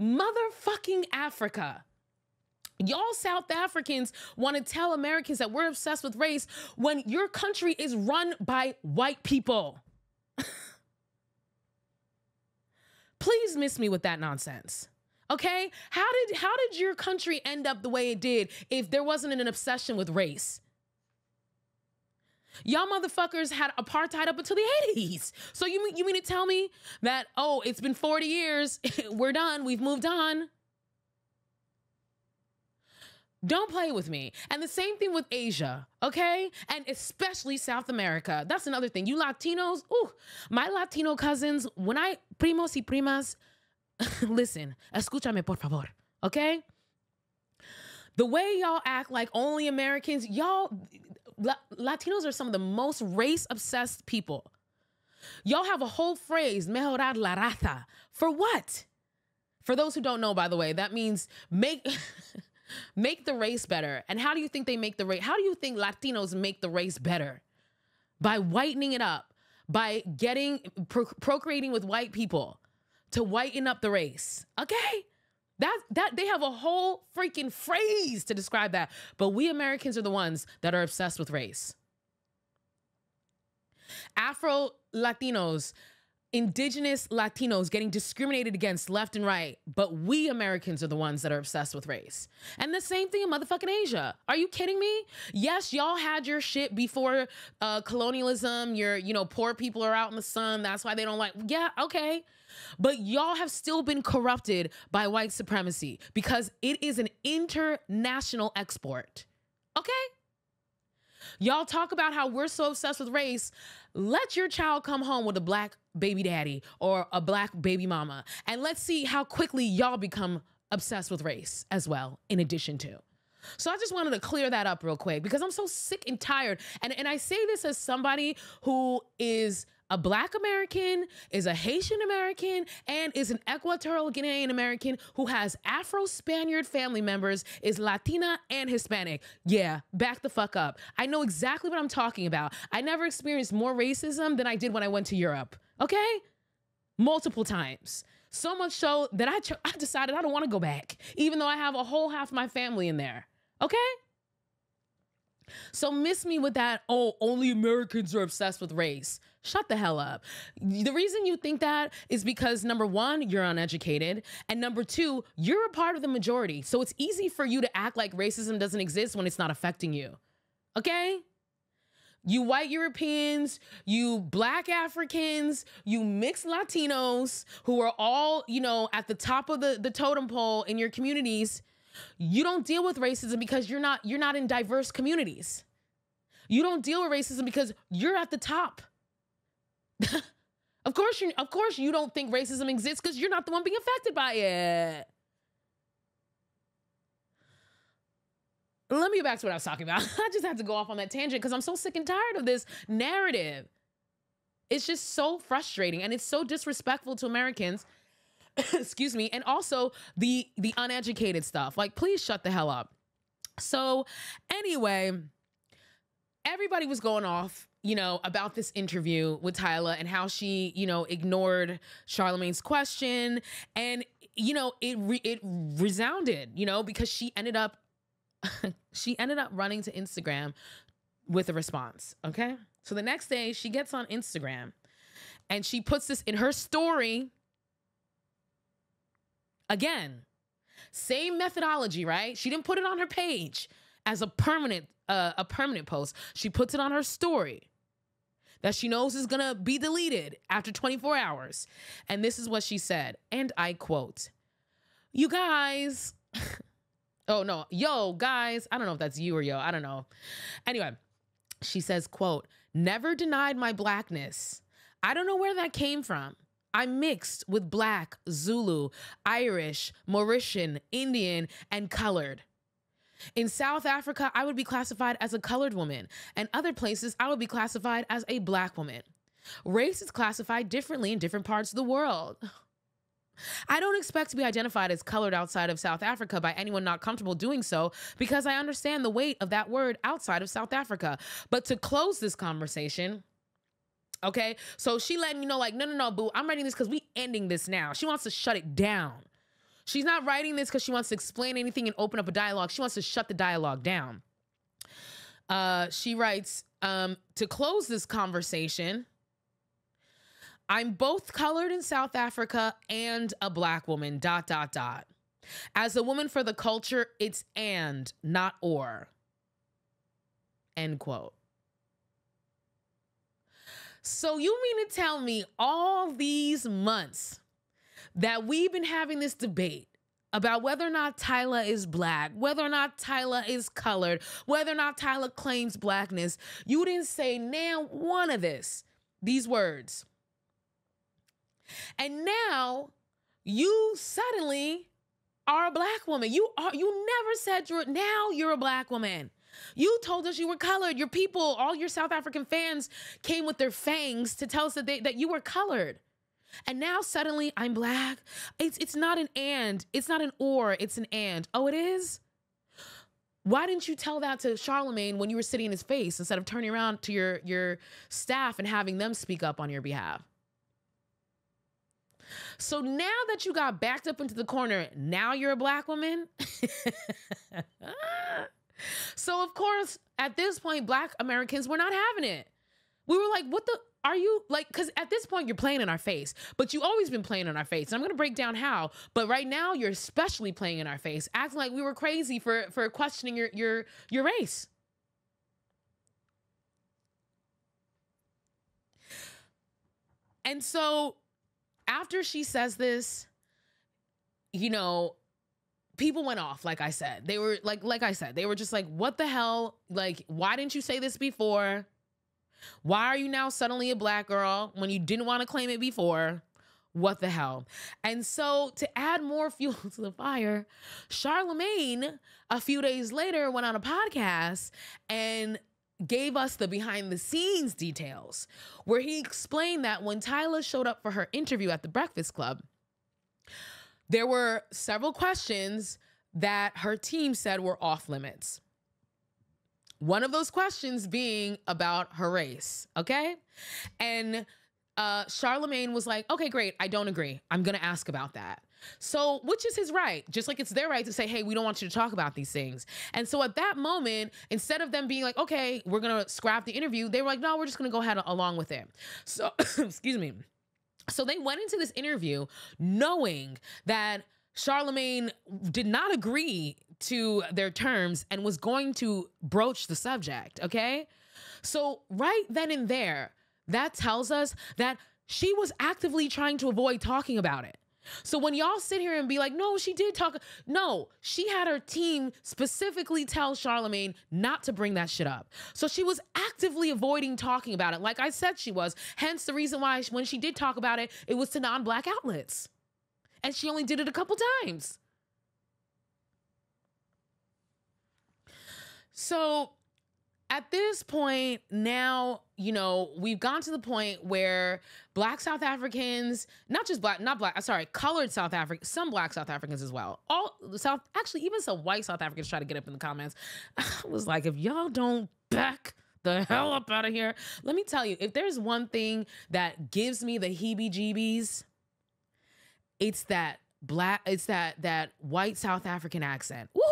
motherfucking Africa. Y'all South Africans want to tell Americans that we're obsessed with race when your country is run by white people. Please miss me with that nonsense. Okay? How did, how did your country end up the way it did if there wasn't an obsession with race? Y'all motherfuckers had apartheid up until the eighties. So you mean, you mean to tell me that, oh, it's been forty years. We're done. We've moved on. Don't play with me. And the same thing with Asia, okay? And especially South America. That's another thing. You Latinos, ooh, my Latino cousins, when I, primos y primas, listen, escúchame por favor, okay? The way y'all act like only Americans, y'all, La Latinos are some of the most race-obsessed people. Y'all have a whole phrase, mejorar la raza. For what? For those who don't know, by the way, that means make... Make the race better. And how do you think they make the race? How do you think Latinos make the race better? By whitening it up, by getting pro procreating with white people to whiten up the race. Okay, that that they have a whole freaking phrase to describe that. But we Americans are the ones that are obsessed with race. Afro Latinos, indigenous Latinos getting discriminated against left and right, but we Americans are the ones that are obsessed with race. And the same thing in motherfucking Asia. Are you kidding me? Yes, y'all had your shit before uh, colonialism. Your, you know, poor people are out in the sun. That's why they don't like, yeah, okay. But y'all have still been corrupted by white supremacy because it is an international export, okay? Y'all talk about how we're so obsessed with race. Let your child come home with a black baby daddy or a black baby mama. And let's see how quickly y'all become obsessed with race as well, in addition to. So I just wanted to clear that up real quick because I'm so sick and tired. And, and I say this as somebody who is a black American, is a Haitian American, and is an Equatorial Guinean American who has Afro-Spaniard family members, is Latina and Hispanic. Yeah, back the fuck up. I know exactly what I'm talking about. I never experienced more racism than I did when I went to Europe, okay? Multiple times. So much so that I, I decided I don't want to go back, even though I have a whole half of my family in there, okay? So miss me with that, oh, only Americans are obsessed with race. Shut the hell up. The reason you think that is because, number one, you're uneducated. And number two, you're a part of the majority. So it's easy for you to act like racism doesn't exist when it's not affecting you. Okay? you white Europeans, you black Africans, you mixed Latinos who are all, you know, at the top of the, the totem pole in your communities, you don't deal with racism because you're not, you're not in diverse communities. You don't deal with racism because you're at the top. Of course you, of course you don't think racism exists because you're not the one being affected by it. Let me get back to what I was talking about. I just had to go off on that tangent because I'm so sick and tired of this narrative. It's just so frustrating and it's so disrespectful to Americans. Excuse me. And also the, the uneducated stuff. Like, please shut the hell up. So anyway, everybody was going off, you know, about this interview with Tyla and how she, you know, ignored Charlemagne's question. And, you know, it, re it resounded, you know, because she ended up she ended up running to Instagram with a response, okay? So the next day, she gets on Instagram, and she puts this in her story. Again, same methodology, right? She didn't put it on her page as a permanent, uh, a permanent post. She puts it on her story that she knows is gonna be deleted after twenty-four hours. And this is what she said, and I quote, "You guys..." Oh, no. "Yo, guys." I don't know if that's you or yo. I don't know. Anyway, she says, quote, "Never denied my blackness. I don't know where that came from. I'm mixed with black, Zulu, Irish, Mauritian, Indian, and colored. In South Africa, I would be classified as a colored woman, and other places I would be classified as a black woman. Race is classified differently in different parts of the world. I don't expect to be identified as colored outside of South Africa by anyone not comfortable doing so because I understand the weight of that word outside of South Africa." But to close this conversation, okay, so she let me know, like, no, no, no, boo, I'm writing this because we ending this now. She wants to shut it down. She's not writing this because she wants to explain anything and open up a dialogue. She wants to shut the dialogue down. Uh, she writes, um, "To close this conversation, I'm both colored in South Africa and a black woman, dot, dot, dot. As a woman for the culture, it's and, not or." End quote. So you mean to tell me all these months that we've been having this debate about whether or not Tyla is black, whether or not Tyla is colored, whether or not Tyla claims blackness, you didn't say now one of this, these words. And now you suddenly are a black woman. You are, you never said you're, now you're a black woman. You told us you were colored. Your people, all your South African fans came with their fangs to tell us that they, that you were colored. And now suddenly I'm black. It's, it's not an and, it's not an or, it's an and. Oh, it is? Why didn't you tell that to Charlemagne when you were sitting in his face instead of turning around to your, your staff and having them speak up on your behalf? So now that you got backed up into the corner, now you're a black woman. So of course, at this point, black Americans were not having it. We were like, what the, are you like, cause at this point you're playing in our face, but you've always been playing in our face. And I'm going to break down how, but right now you're especially playing in our face, acting like we were crazy for, for questioning your, your, your race. And so after she says this, you know, people went off. Like I said, they were like, like I said, they were just like, what the hell? Like, why didn't you say this before? Why are you now suddenly a black girl when you didn't want to claim it before? What the hell? And so to add more fuel to the fire, Charlemagne a few days later went on a podcast and gave us the behind the scenes details where he explained that when Tyla showed up for her interview at the Breakfast Club, there were several questions that her team said were off limits. One of those questions being about her race, okay? And uh, Charlemagne was like, okay, great, I don't agree. I'm gonna ask about that. So, which is his right, just like it's their right to say, hey, we don't want you to talk about these things. And so at that moment, instead of them being like, okay, we're going to scrap the interview, they were like, no, we're just going to go ahead along with it. So, excuse me. So they went into this interview knowing that Charlemagne did not agree to their terms and was going to broach the subject, okay? So right then and there, that tells us that she was actively trying to avoid talking about it. So when y'all sit here and be like, no, she did talk. No, she had her team specifically tell Charlemagne not to bring that shit up. So she was actively avoiding talking about it. Like I said, she was. Hence the reason why when she did talk about it, it was to non-black outlets. And she only did it a couple times. So at this point now, you know, we've gone to the point where black South Africans, not just black, not black, sorry, colored South Africans, some black South Africans as well. All South, actually, even some white South Africans try to get up in the comments. I was like, if y'all don't back the hell up out of here, let me tell you, if there's one thing that gives me the heebie-jeebies, it's that black, it's that, that white South African accent. Woo!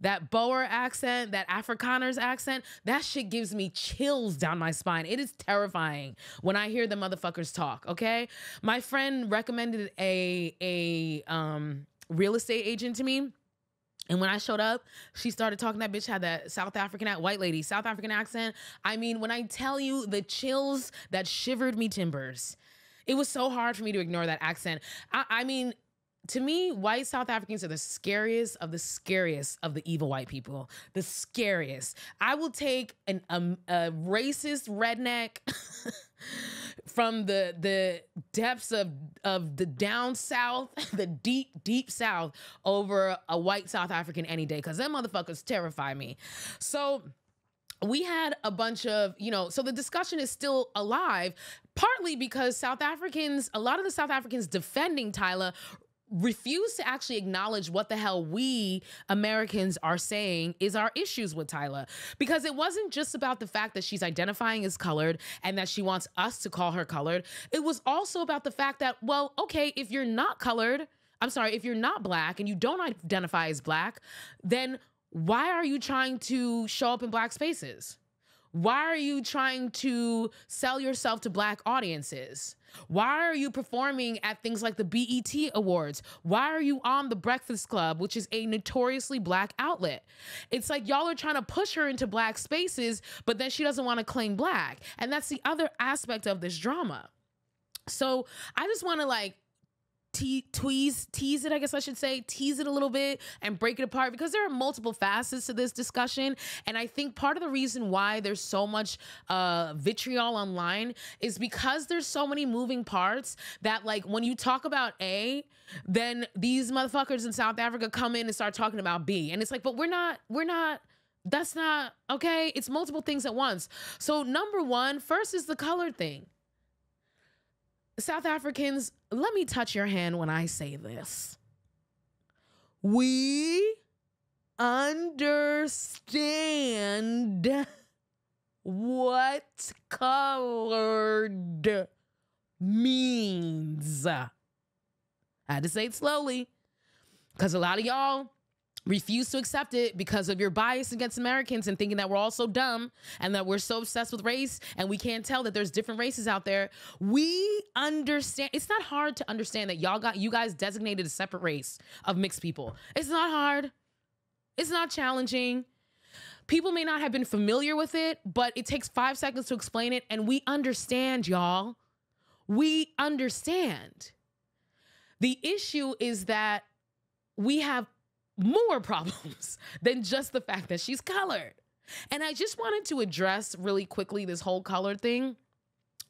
That Boer accent, that Afrikaner's accent, that shit gives me chills down my spine. It is terrifying when I hear the motherfuckers talk, okay? My friend recommended a, a um, real estate agent to me. And when I showed up, she started talking. That bitch had that South African, white lady, South African accent. I mean, when I tell you the chills that shivered me timbers, it was so hard for me to ignore that accent. I, I mean... To me, white South Africans are the scariest of the scariest of the evil white people. The scariest. I will take an, um, a racist redneck from the the depths of, of the down south, the deep, deep south, over a white South African any day, because them motherfuckers terrify me. So we had a bunch of, you know, so the discussion is still alive, partly because South Africans, a lot of the South Africans defending Tyla refuse to actually acknowledge what the hell we Americans are saying is our issues with Tyla. Because it wasn't just about the fact that she's identifying as colored and that she wants us to call her colored. It was also about the fact that, well, okay, if you're not colored, I'm sorry, if you're not black and you don't identify as black, then why are you trying to show up in black spaces? Why are you trying to sell yourself to black audiences? Why are you performing at things like the B E T Awards? Why are you on the Breakfast Club, which is a notoriously black outlet? It's like y'all are trying to push her into black spaces, but then she doesn't want to claim black. And that's the other aspect of this drama. So I just want to like te tease, tease it, I guess I should say, tease it a little bit and break it apart, because there are multiple facets to this discussion. And I think part of the reason why there's so much uh, vitriol online is because there's so many moving parts that, like, when you talk about A, then these motherfuckers in South Africa come in and start talking about B. And it's like, but we're not, we're not, that's not, okay? It's multiple things at once. So number one, first is the color thing. South Africans, let me touch your hand when I say this. We understand what colored means. I had to say it slowly because a lot of y'all refuse to accept it because of your bias against Americans and thinking that we're all so dumb and that we're so obsessed with race and we can't tell that there's different races out there. We understand. It's not hard to understand that y'all got, you guys designated a separate race of mixed people. It's not hard. It's not challenging. People may not have been familiar with it, but it takes five seconds to explain it. And we understand, y'all. We understand. The issue is that we have more problems than just the fact that she's colored. And I just wanted to address really quickly this whole color thing.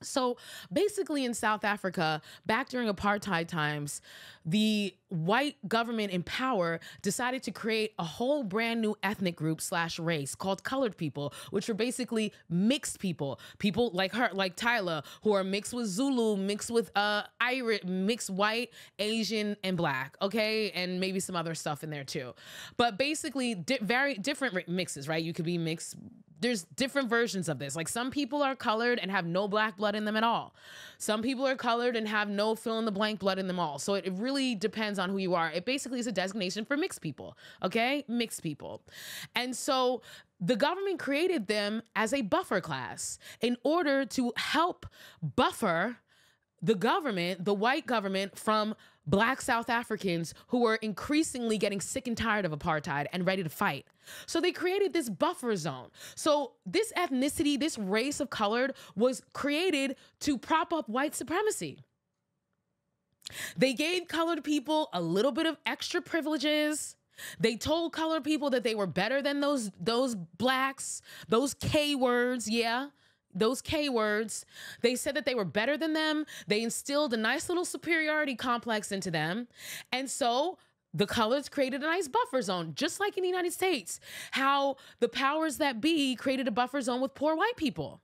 So basically in South Africa, back during apartheid times, the white government in power decided to create a whole brand new ethnic group slash race called colored people, which were basically mixed people, people like her, like Tyla, who are mixed with Zulu, mixed with uh, Irish, mixed white, Asian, and black, okay? And maybe some other stuff in there too. But basically di very different mixes, right? You could be mixed. There's different versions of this. Like some people are colored and have no black blood in them at all. Some people are colored and have no fill in the blank blood in them all. So it, it really depends on who you are. It basically is a designation for mixed people, okay? Mixed people. And so the government created them as a buffer class in order to help buffer the government, the white government, from Black South Africans who were increasingly getting sick and tired of apartheid and ready to fight. So they created this buffer zone. So this ethnicity, this race of color was created to prop up white supremacy. They gave colored people a little bit of extra privileges. They told colored people that they were better than those, those blacks, those K words, yeah. Those K words. They said that they were better than them. They instilled a nice little superiority complex into them. And so the colors created a nice buffer zone, just like in the United States, how the powers that be created a buffer zone with poor white people.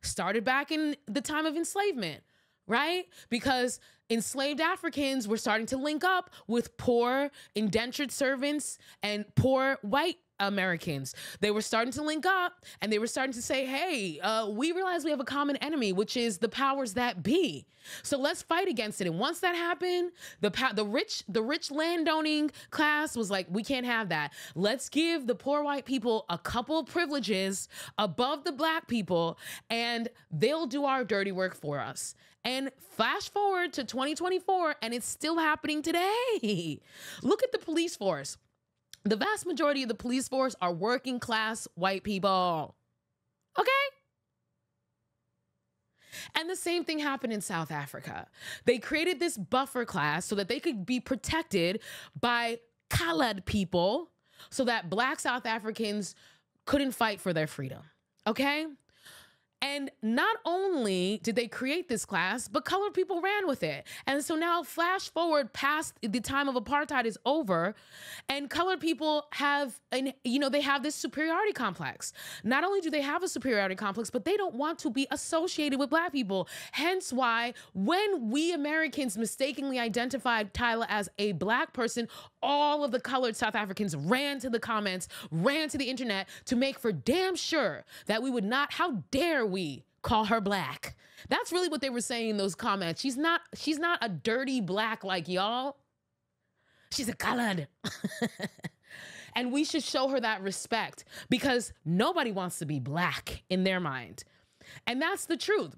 Started back in the time of enslavement, right? Because enslaved Africans were starting to link up with poor indentured servants and poor white Americans. They were starting to link up and they were starting to say, hey, uh, we realize we have a common enemy, which is the powers that be. So let's fight against it. And once that happened, the the rich, the rich landowning class was like, we can't have that. Let's give the poor white people a couple privileges above the black people and they'll do our dirty work for us. And flash forward to twenty twenty-four and it's still happening today. Look at the police force. The vast majority of the police force are working class white people, okay? And the same thing happened in South Africa. They created this buffer class so that they could be protected by colored people so that black South Africans couldn't fight for their freedom, okay? And not only did they create this class, but colored people ran with it. And so now flash forward past the time of apartheid is over and colored people have, an, you know, they have this superiority complex. Not only do they have a superiority complex, but they don't want to be associated with black people. Hence why when we Americans mistakenly identified Tyla as a black person, all of the colored South Africans ran to the comments, ran to the internet to make for damn sure that we would not, how dare we, we call her black. That's really what they were saying in those comments. She's not, she's not a dirty black like y'all. She's a colored. And we should show her that respect because nobody wants to be black in their mind. And that's the truth.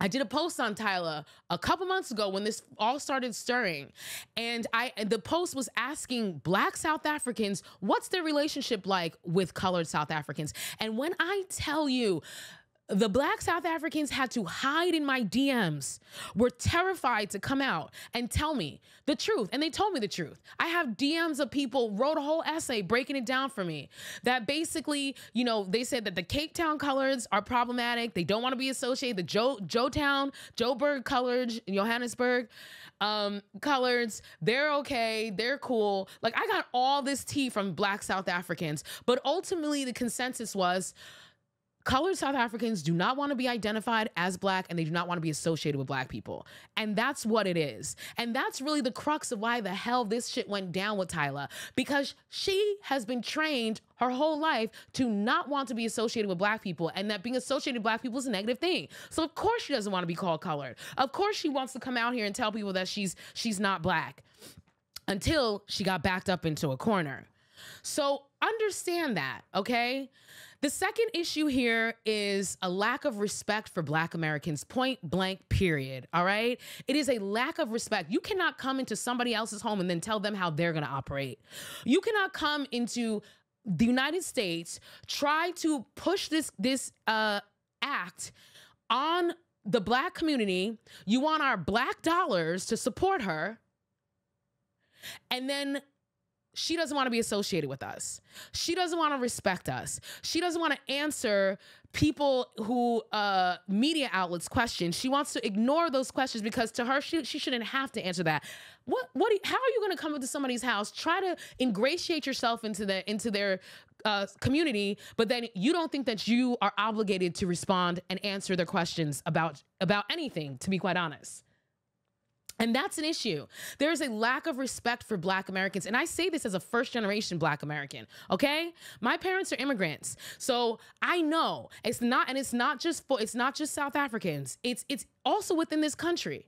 I did a post on Tyla a couple months ago when this all started stirring. And I the post was asking black South Africans, what's their relationship like with colored South Africans? And when I tell you, the black South Africans had to hide in my D Ms, were terrified to come out and tell me the truth. And they told me the truth. I have D Ms of people wrote a whole essay breaking it down for me that basically, you know, they said that the Cape Town coloreds are problematic. They don't want to be associated. The Joe, Joe Town, Joburg coloreds, Johannesburg um, coloreds, they're okay. They're cool. Like I got all this tea from black South Africans, but ultimately the consensus was, colored South Africans do not want to be identified as black and they do not want to be associated with black people. And that's what it is. And that's really the crux of why the hell this shit went down with Tyla, because she has been trained her whole life to not want to be associated with black people and that being associated with black people is a negative thing. So of course she doesn't want to be called colored. Of course she wants to come out here and tell people that she's, she's not black until she got backed up into a corner. So understand that, okay? The second issue here is a lack of respect for black Americans, point blank, period, all right? It is a lack of respect. You cannot come into somebody else's home and then tell them how they're gonna operate. You cannot come into the United States, try to push this, this uh, act on the black community. You want our black dollars to support her, and then she doesn't want to be associated with us. She doesn't want to respect us. She doesn't want to answer people who uh, media outlets question. She wants to ignore those questions because to her, she, she shouldn't have to answer that. What? What? Do you, how are you going to come into somebody's house, try to ingratiate yourself into the into their uh, community, but then you don't think that you are obligated to respond and answer their questions about about anything, to be quite honest. And that's an issue. There is a lack of respect for black Americans. And I say this as a first generation black American, okay? My parents are immigrants. So I know it's not, and it's not just for, it's not just South Africans. It's, it's also within this country,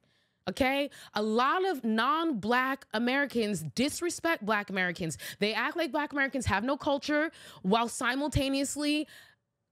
okay? A lot of non-black Americans disrespect black Americans. They act like black Americans have no culture while simultaneously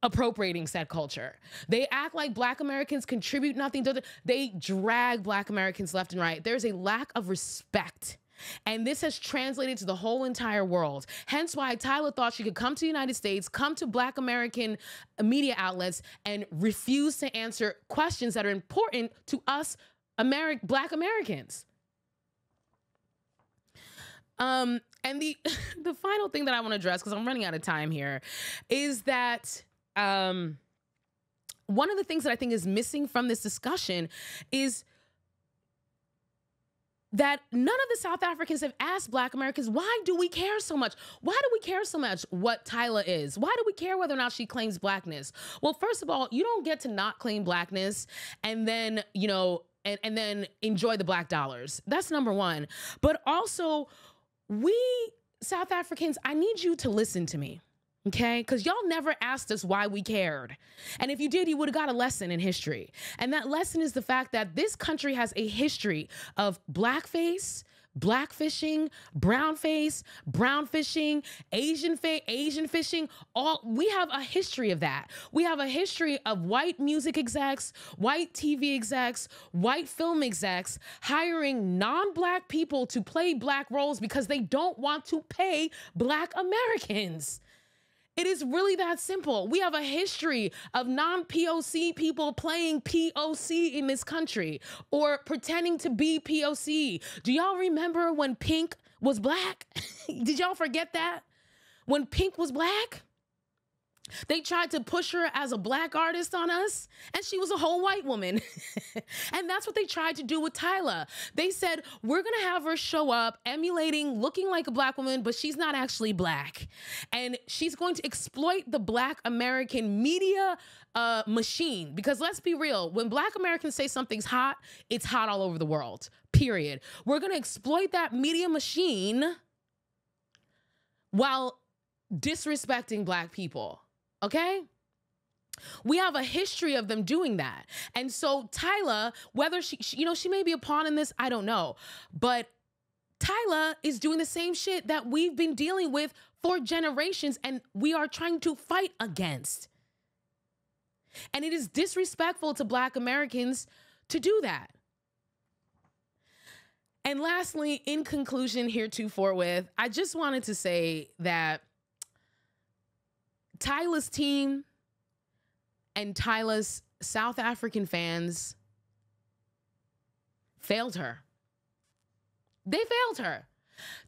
appropriating said culture. They act like Black Americans contribute nothing to the, they drag Black Americans left and right. There's a lack of respect. And this has translated to the whole entire world. Hence why Tyla thought she could come to the United States, come to Black American media outlets, and refuse to answer questions that are important to us Ameri- Black Americans. Um, and the, the final thing that I want to address, because I'm running out of time here, is that... Um, one of the things that I think is missing from this discussion is that none of the South Africans have asked Black Americans, why do we care so much? Why do we care so much what Tyla is? Why do we care whether or not she claims Blackness? Well, first of all, you don't get to not claim Blackness and then, you know, and, and then enjoy the Black dollars. That's number one. But also, we South Africans, I need you to listen to me. Okay, because y'all never asked us why we cared. And if you did, you would have got a lesson in history. And that lesson is the fact that this country has a history of blackface, black fishing, brown face, brown fishing, Asian fa Asian fishing. All we have a history of that. We have a history of white music execs, white T V execs, white film execs hiring non-Black people to play Black roles because they don't want to pay Black Americans. It is really that simple. We have a history of non-P O C people playing P O C in this country or pretending to be P O C. Do y'all remember when Pink was Black? Did y'all forget that? When Pink was Black? They tried to push her as a Black artist on us, and she was a whole white woman. And that's what they tried to do with Tyla. They said, we're going to have her show up emulating, looking like a Black woman, but she's not actually Black. And she's going to exploit the Black American media uh, machine. Because let's be real, when Black Americans say something's hot, it's hot all over the world, period. We're going to exploit that media machine while disrespecting Black people. Okay? We have a history of them doing that. And so Tyla, whether she, she, you know, she may be a pawn in this, I don't know. But Tyla is doing the same shit that we've been dealing with for generations and we are trying to fight against. And it is disrespectful to Black Americans to do that. And lastly, in conclusion heretofore with, I just wanted to say that Tyla's team and Tyla's South African fans failed her. They failed her.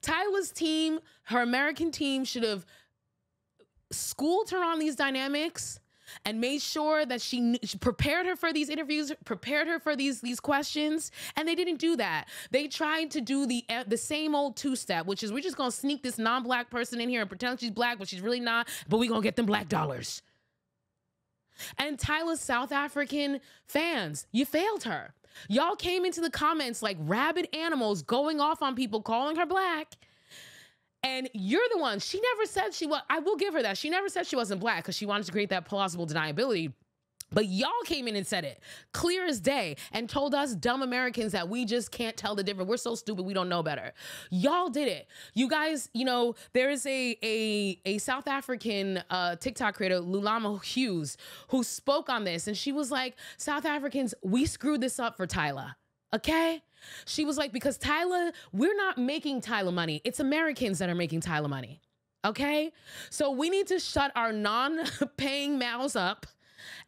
Tyla's team, her American team, should have schooled her on these dynamics and made sure that she, knew, she prepared her for these interviews, prepared her for these, these questions, and they didn't do that. They tried to do the, uh, the same old two-step, which is we're just going to sneak this non-Black person in here and pretend she's Black, but she's really not, but we're going to get them Black dollars. And Tyla's South African fans, you failed her. Y'all came into the comments like rabid animals going off on people, calling her Black. And you're the one, she never said she was, I will give her that. She never said she wasn't Black because she wanted to create that plausible deniability. But y'all came in and said it clear as day and told us dumb Americans that we just can't tell the difference. We're so stupid, we don't know better. Y'all did it. You guys, you know, there is a a, a South African uh, TikTok creator, Lulama Hughes, who spoke on this. And she was like, South Africans, we screwed this up for Tyla. Okay? She was like, because Tyla, we're not making Tyla money. It's Americans that are making Tyla money. Okay? So we need to shut our non-paying mouths up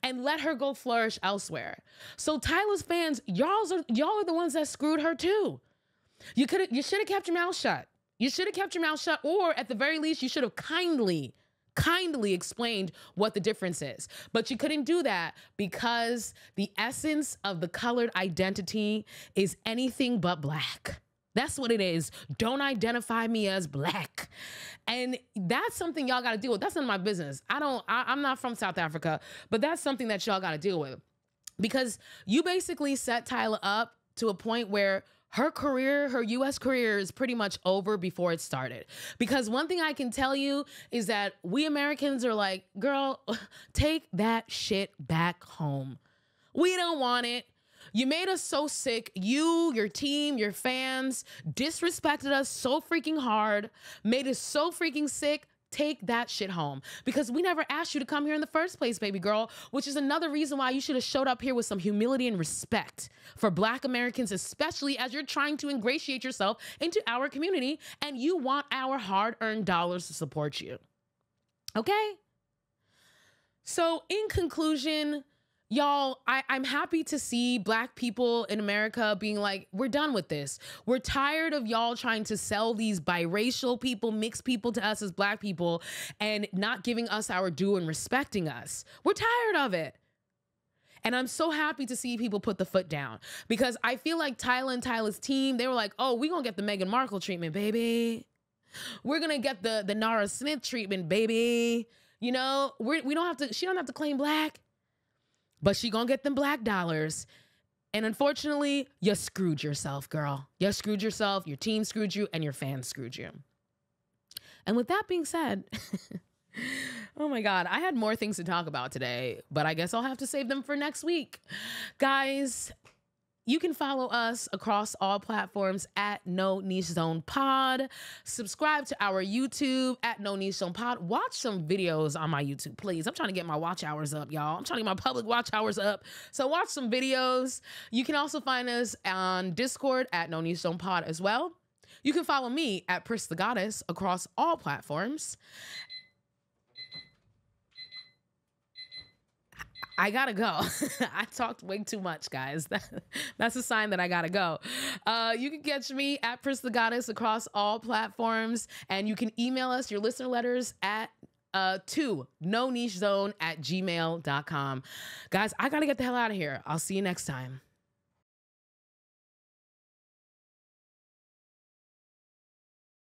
and let her go flourish elsewhere. So Tyla's fans, y'all are, y'all are the ones that screwed her too. You could, you should have kept your mouth shut. You should have kept your mouth shut, or at the very least, you should have kindly, kindly explained what the difference is. But you couldn't do that because the essence of the colored identity is anything but Black. That's what it is. Don't identify me as Black. And that's something y'all got to deal with. That's none of my business. I don't, I, I'm not from South Africa, but that's something that y'all got to deal with because you basically set Tyla up to a point where her career, her U S career is pretty much over before it started. Because one thing I can tell you is that we Americans are like, girl, take that shit back home. We don't want it. You made us so sick. You, your team, your fans disrespected us so freaking hard, made us so freaking sick. Take that shit home, because we never asked you to come here in the first place, baby girl, which is another reason why you should have showed up here with some humility and respect for Black Americans, especially as you're trying to ingratiate yourself into our community and you want our hard-earned dollars to support you. Okay? So in conclusion, y'all, I, I'm happy to see Black people in America being like, we're done with this. We're tired of y'all trying to sell these biracial people, mixed people to us as Black people and not giving us our due and respecting us. We're tired of it. And I'm so happy to see people put the foot down, because I feel like Tyla and Tyla's team, they were like, oh, we're going to get the Meghan Markle treatment, baby. We're going to get the, the Nara Smith treatment, baby. You know, we're, we don't have to, she don't have to claim Black. But she gonna get them Black dollars. And unfortunately, you screwed yourself, girl. You screwed yourself, your team screwed you, and your fans screwed you. And with that being said, oh my God, I had more things to talk about today, but I guess I'll have to save them for next week. Guys, you can follow us across all platforms at No Niche Zone Pod. Subscribe to our YouTube at No Niche Zone Pod. Watch some videos on my YouTube, please. I'm trying to get my watch hours up, y'all. I'm trying to get my public watch hours up. So watch some videos. You can also find us on Discord at No Niche Zone Pod as well. You can follow me at Pris the Goddess across all platforms. I gotta go. I talked way too much, guys. That, that's a sign that I gotta go. Uh, you can catch me at Pris the Goddess across all platforms, and you can email us your listener letters at uh, to no niche zone at gmail dot com. Guys, I gotta get the hell out of here. I'll see you next time.